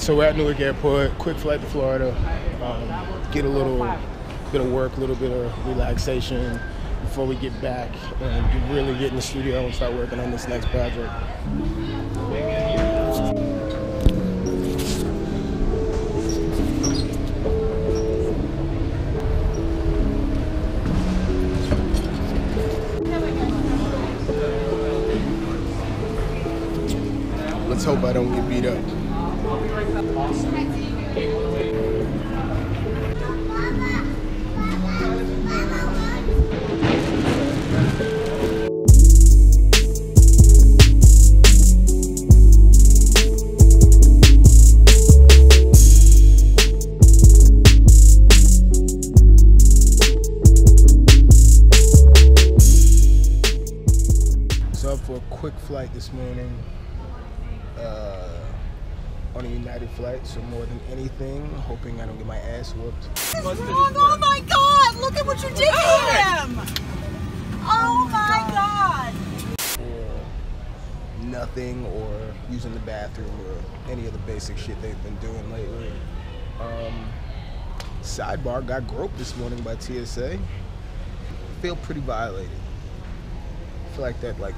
so we're at Newark Airport, quick flight to Florida, get a little bit of work, a little bit of relaxation before we get back and really get in the studio and start working on this next project. Let's hope I don't get beat up. So up for a quick flight this morning. On a United flight, so more than anything, hoping I don't get my ass whooped. What's wrong? Oh my God! Look at what you did to him! Oh my God! Or nothing, or using the bathroom, or any of the basic shit they've been doing lately. Sidebar, got groped this morning by TSA. Feel pretty violated. Feel like that, like,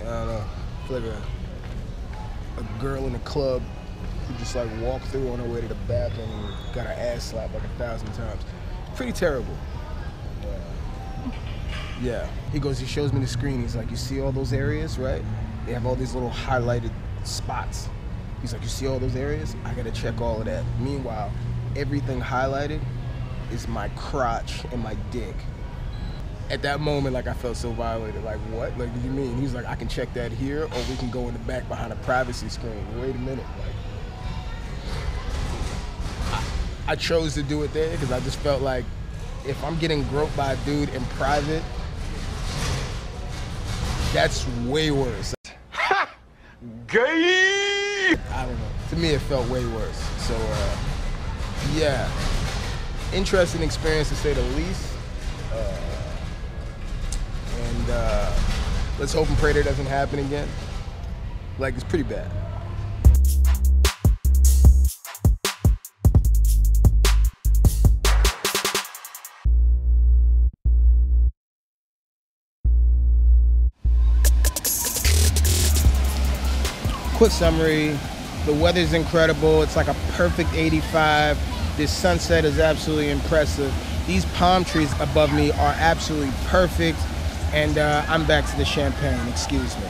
I don't know, feel like a girl in a club who just like walked through on her way to the bathroom and got her ass slapped like 1,000 times. Pretty terrible. Yeah. He shows me the screen. He's like, you see all those areas, right? They have all these little highlighted spots. He's like, you see all those areas? I gotta check all of that. Meanwhile, everything highlighted is my crotch and my dick. At that moment, like, I felt so violated. Like, what? Like, what do you mean? He's like, I can check that here, or we can go in the back behind a privacy screen. Wait a minute. Like, I chose to do it there because I just felt like if I'm getting groped by a dude in private, that's way worse. Ha! Gay! I don't know. To me, it felt way worse. So, yeah. Interesting experience, to say the least. And let's hope and pray that doesn't happen again. Like, it's pretty bad. Quick summary, the weather's incredible. It's like a perfect 85. This sunset is absolutely impressive. These palm trees above me are absolutely perfect. And I'm back to the champagne, excuse me.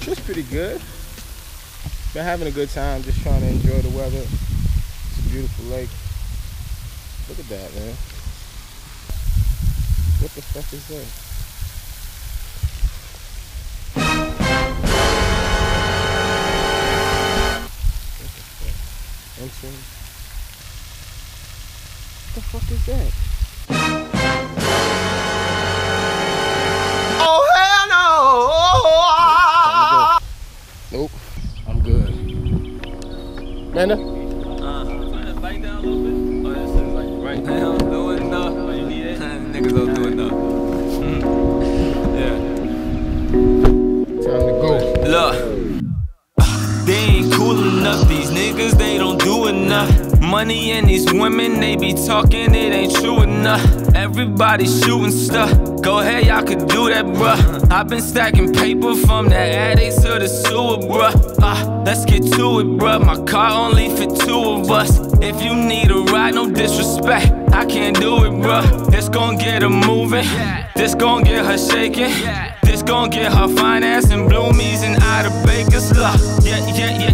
Trip's pretty good. Been having a good time, just trying to enjoy the weather. It's a beautiful lake. Look at that, man. What the fuck is that? What the fuck? What the fuck is that? Nope, I'm good. Nanda? Turn the bike down a little bit. Oh, this is like right now. Doing enough. Oh, you need it? Niggas don't do enough. Yeah. Time to go. Look, they ain't cool enough. These niggas, they don't do enough. Money and these women, they be talking, it ain't true enough. Everybody shooting stuff. Go ahead, y'all could do that, bruh. I've been stacking paper from the attic to the sewer, bruh. Let's get to it, bruh. My car only fit two of us. If you need a ride, no disrespect, I can't do it, bruh. This gon' get her moving, this gon' get her shaking, this gon' get her finance and bloomies and out of Baker's luck. Yeah,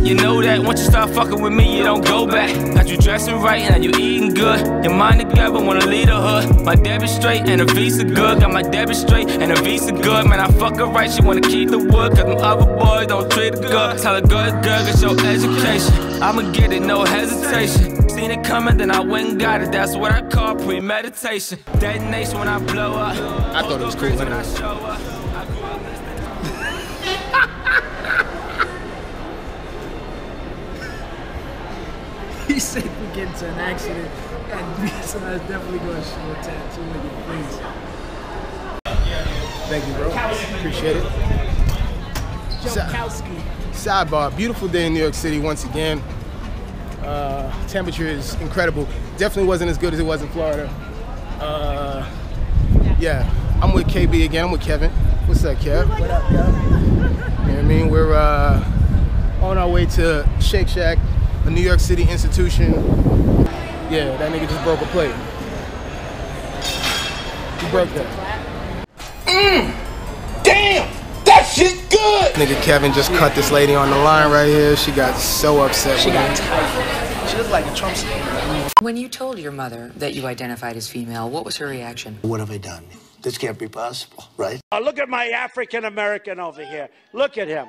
you know that. Once you start fucking with me, you don't go back. Got you dressing right, now you eating good. Your mind together, wanna lead a hood. My debit straight and a visa good. Got my debit straight and a visa good. Man, I fuck her right, she wanna keep the wood. Cause them other boys don't treat her good. Tell her good, girl, get your education. I'ma get it, no hesitation. Seen it coming, then I went and got it. That's what I call premeditation. Detonation when I blow up. I thought it was cool when I show up. He said we get into an accident, and so I was definitely going to show a tattoo in your face. Thank you, bro. Appreciate it. Sidebar, beautiful day in New York City once again. Temperature is incredible. Definitely wasn't as good as it was in Florida. Yeah, I'm with KB again. I'm with Kevin. What's up, Kev? What up, Kev? You know what I mean? We're on our way to Shake Shack, a New York City institution. Yeah, that nigga just broke a plate. He broke that. Damn! That shit's good! Nigga Kevin just cut this lady on the line right here. She got so upset. She got tight. She looked like a Trump supporter. When you told your mother that you identified as female, what was her reaction? What have I done? This can't be possible, right? Look at my African American over here. Look at him.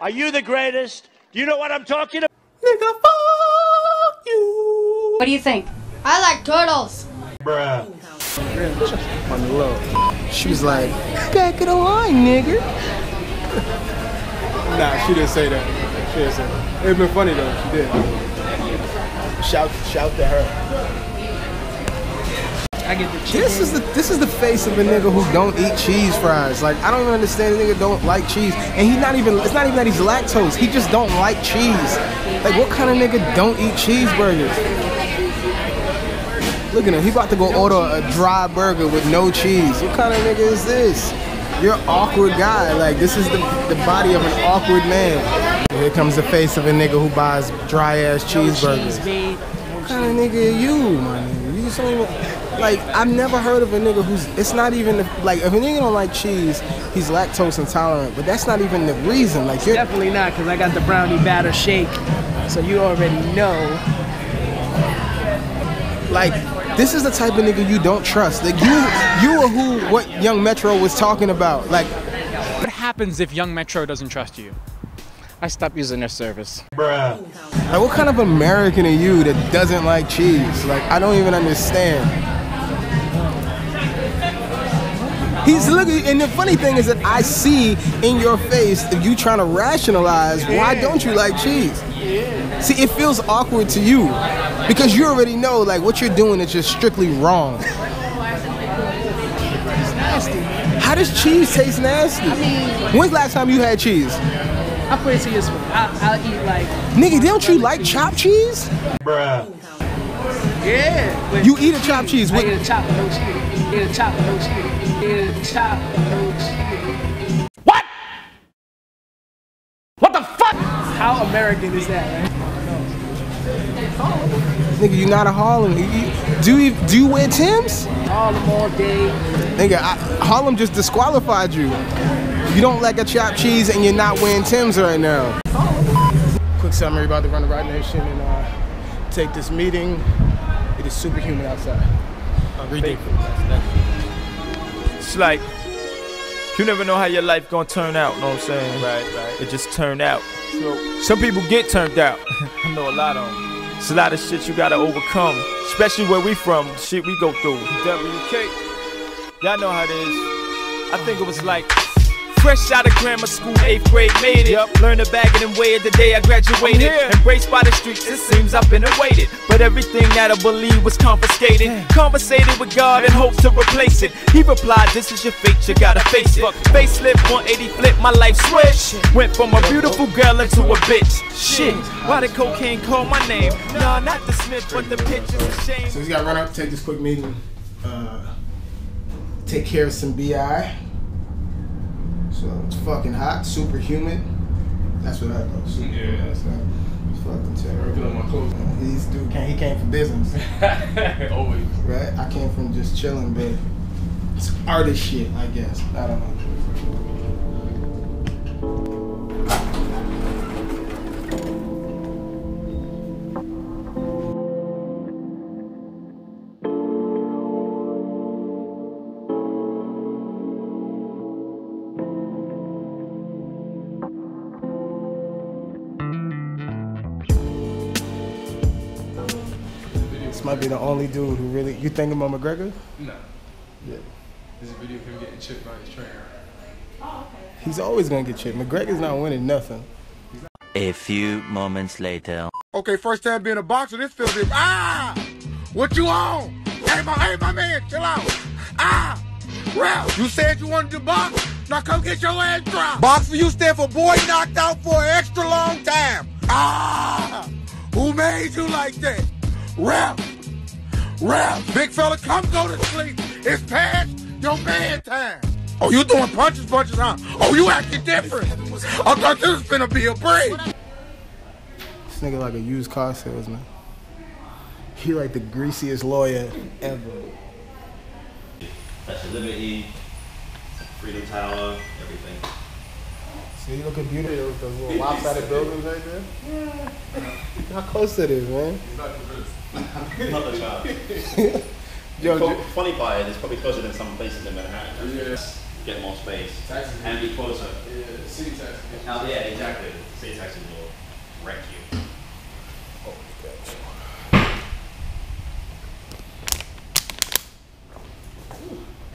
Are you the greatest? You know what I'm talking about? Nigga, fuck you. What do you think? I like turtles. Bruh. She was like, back of the line, nigga. Nah, she didn't say that. She didn't say that. It'd been funny though, she did. Shout to her. I get the chicken. This is the face of a nigga who don't eat cheese fries. Like, I don't even understand. The nigga don't like cheese, and he not even. It's not even that he's lactose. He just don't like cheese. Like, what kind of nigga don't eat cheeseburgers? Look at him. He about to go order a dry burger with no cheese. What kind of nigga is this? You're an awkward guy. Like, this is the body of an awkward man. Here comes the face of a nigga who buys dry ass cheeseburgers. What kind of nigga are you, man? You just don't even. Like, I've never heard of a nigga who's, it's not even, like, if a nigga don't like cheese, he's lactose intolerant, but that's not even the reason. Like, you're definitely not, because I got the brownie batter shake, so you already know. Like, this is the type of nigga you don't trust. Like, you are who, what Young Metro was talking about. Like, what happens if Young Metro doesn't trust you? I stopped using their service. Bruh. Like, what kind of American are you that doesn't like cheese? Like, I don't even understand. He's looking, and the funny thing is that I see in your face that you trying to rationalize why don't you like cheese. See, it feels awkward to you because you already know like what you're doing is just strictly wrong. It's nasty. How does cheese taste nasty? I mean, when's the last time you had cheese? I'll put it to you this way. I'll eat like. Nigga, don't you like chopped cheese? Bruh. Yeah. You eat a chopped cheese. I eat a chopped no cheese. I eat a chopped no cheese. What? What the fuck? How American is that, man? Oh. Nigga, you not a Harlem. Do you wear Timbs? Harlem all day. Nigga, Harlem just disqualified you. You don't like a chopped cheese and you're not wearing Timbs right now. Oh. Quick summary about the run of RocNation and take this meeting. It is super humid outside. Ridiculous. It's like, you never know how your life gonna turn out, know what I'm saying? Right. It just turned out. So, some people get turned out. I know a lot of them. It's a lot of shit you gotta overcome, especially where we from, the shit we go through. WK, y'all know how it is. I think it was like Fresh out of grammar school, 8th grade, made it. Yep. Learned the bag and way of the day I graduated. Embraced by the streets, it seems I've been awaited. But everything that I believe was confiscated. Conversated with God in hopes to replace it. He replied, this is your fate, you gotta face it. Facelift, 180 flip, my life switch. Went from a beautiful girl into a bitch. Shit, why the cocaine call my name? Nah, not the Smith, but the pitch is a shame. So he's gotta run up, take this quick meeting. Take care of some BI. So it's fucking hot, super humid. That's what I thought. Super humid. That's not, it's fucking terrible. This dude came for business. Always. Right? I came from just chilling, but it's artist shit, I guess. I don't know. Might be the only dude who really. You think about McGregor? No. Yeah. There's a video of him getting chipped by his trainer. Oh, okay. He's always gonna get chipped. McGregor's not winning nothing. A few moments later. Okay, first time being a boxer, this feels good. Ah! What you on? Hey, my man, chill out. Ah! Ralph, you said you wanted to box? Now come get your ass dropped. Boxer, you stand for boy knocked out for an extra long time. Ah! Who made you like that? Ralph! Ralph, big fella, come go to sleep. It's past your bad time. Oh, you doing punches, huh? Oh, you acting different. I thought this was gonna be a break. This nigga like a used car salesman. He like the greasiest lawyer ever. That's your liberty, Freedom Tower, everything. See, you looking beautiful with those little lopsided buildings right there? Yeah. Look how close it is, man. He's not convinced. Not the child. Yo, funny part, it's probably closer than some places in Manhattan. Yeah. Get more space. Taxes and be closer. Yeah, city taxes. Yeah, exactly. City taxes will wreck you. Oh my God.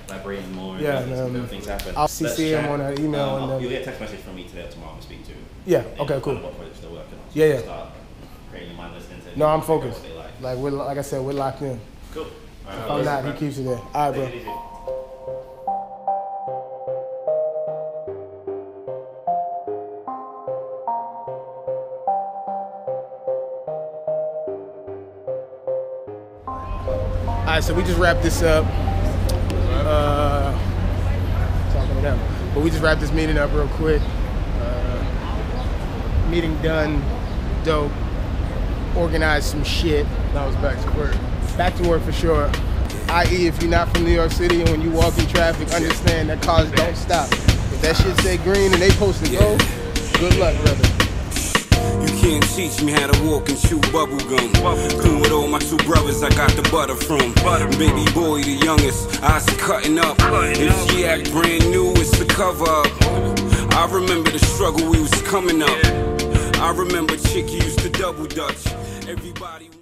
Elaborate more. Yeah, things happen. I'll CC him on an email. You'll get a text message from me today or tomorrow to speak to. Yeah. Okay. Cool. What projects they're working on. So yeah. Start creating my list into. No, I'm focused. Like we're, like I said, we're locked in. Cool. All right, if I'm not, he keeps it there. All right, bro. All right, so we just wrapped this up. Talking to them, but we just wrapped this meeting up real quick. Meeting done. Dope. Organized some shit. That was back to work. Back to work for sure. I.e. if you're not from New York City and when you walk in traffic, understand that cars don't stop. If that shit say green and they supposed to go, good luck, brother. You can't teach me how to walk and chew bubblegum. Cool with all my two brothers I got the butter from. Baby boy, the youngest, eyes are cutting up. If she act brand new, it's the cover up. I remember the struggle we was coming up. I remember chick used to double dutch. Everybody